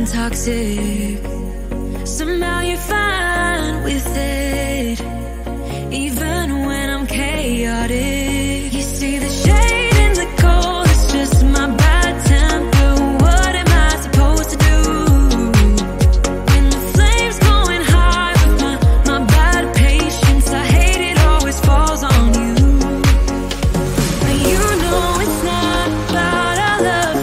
I'm toxic. Somehow you're fine with it, even when I'm chaotic. You see the shade in the cold, it's just my bad temper. I love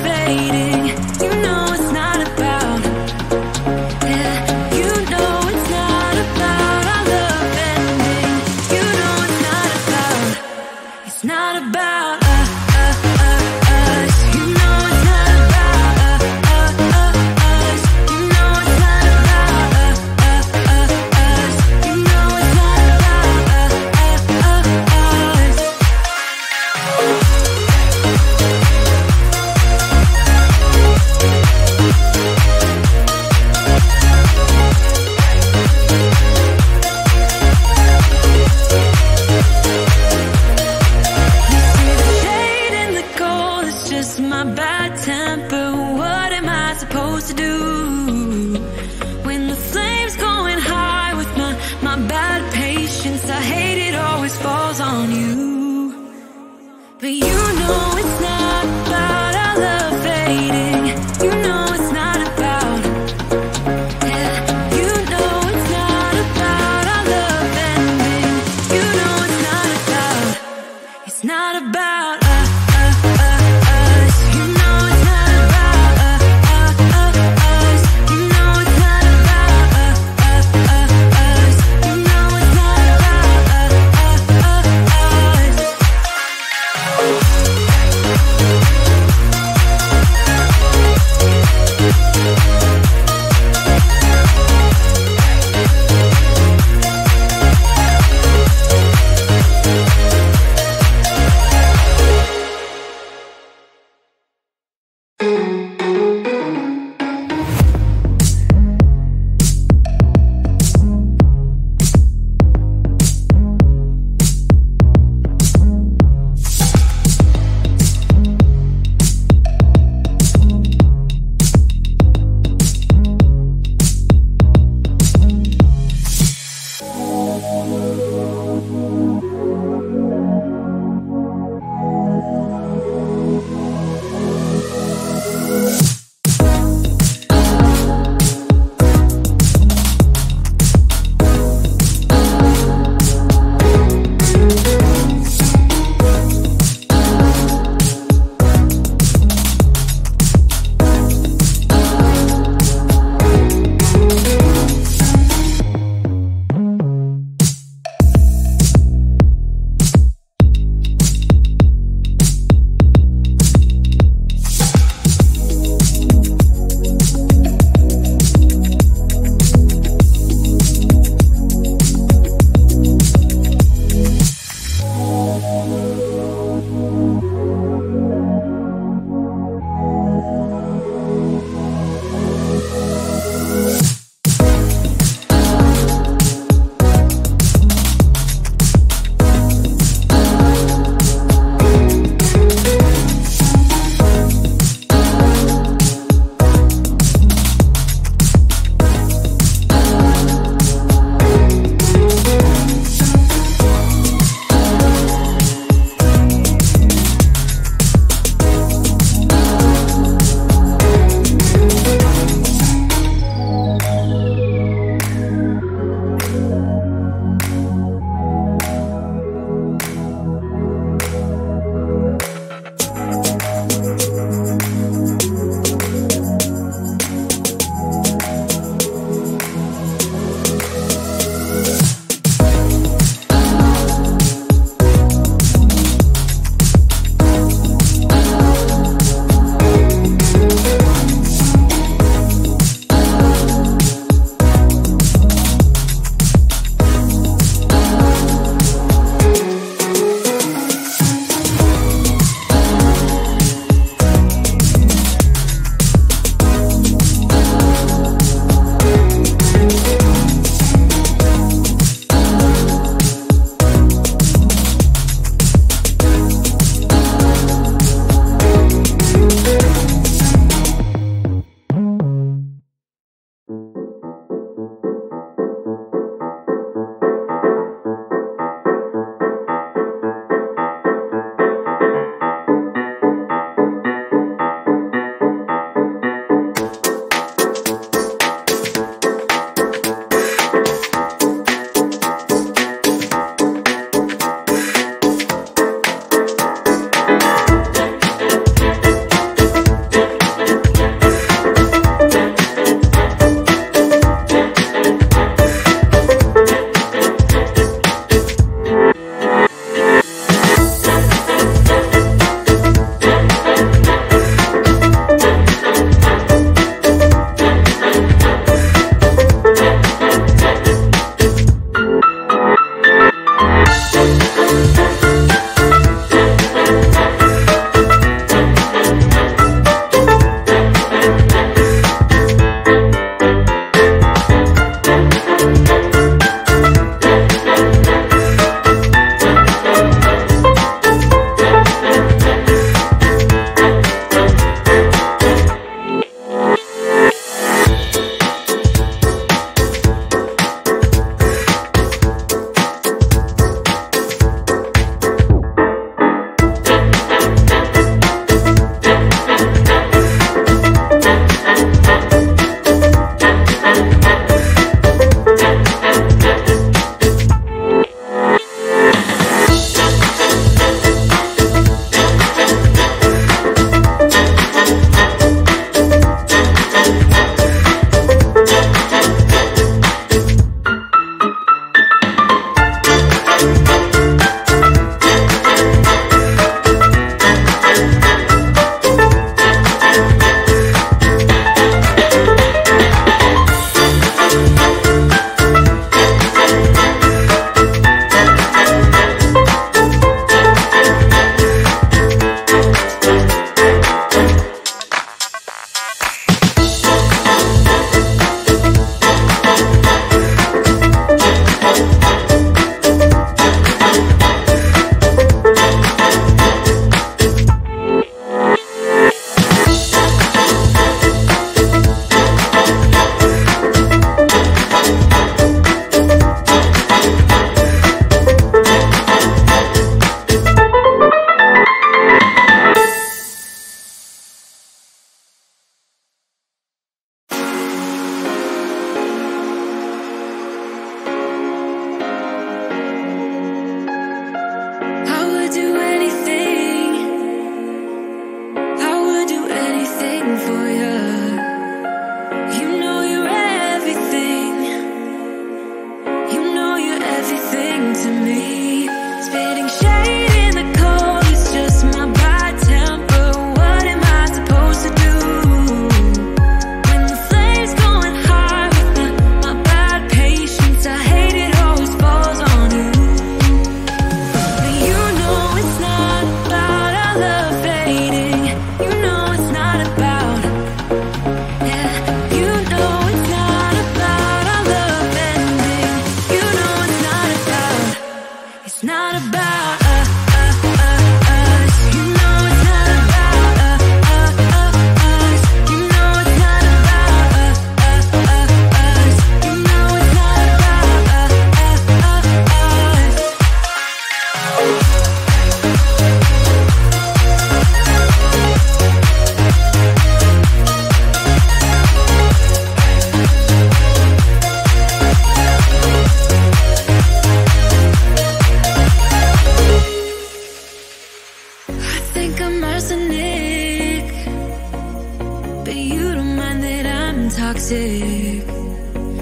toxic.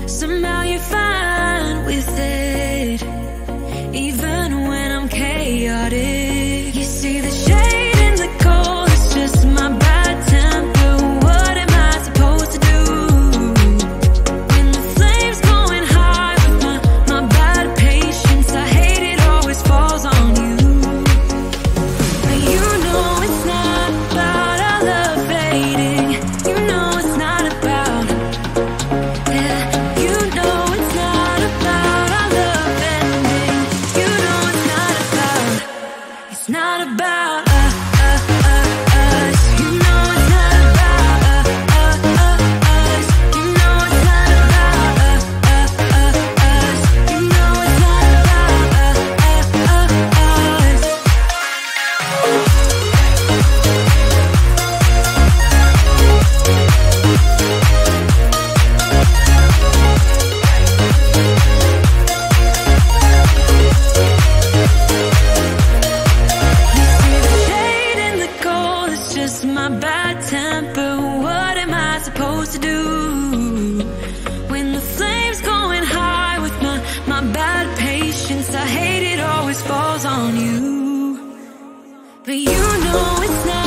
Somehow you're fine with it, even when I'm chaotic. You see the shade in the cold, it's just my bad temper. What am I supposed to do? When the flame's going high with my bad patience, I hate it always falls on you. But you know it's not about our love fading. You know it's not about, yeah, you know it's not about our love ending. You know it's not about us. You know it's not about us. You know it's not about us. You know it's not about us. My bad temper, what am I supposed to do? When the flame's going high with my bad patience, I hate it always falls on you. But you know it's not.